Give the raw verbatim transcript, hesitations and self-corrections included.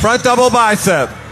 Front double bicep.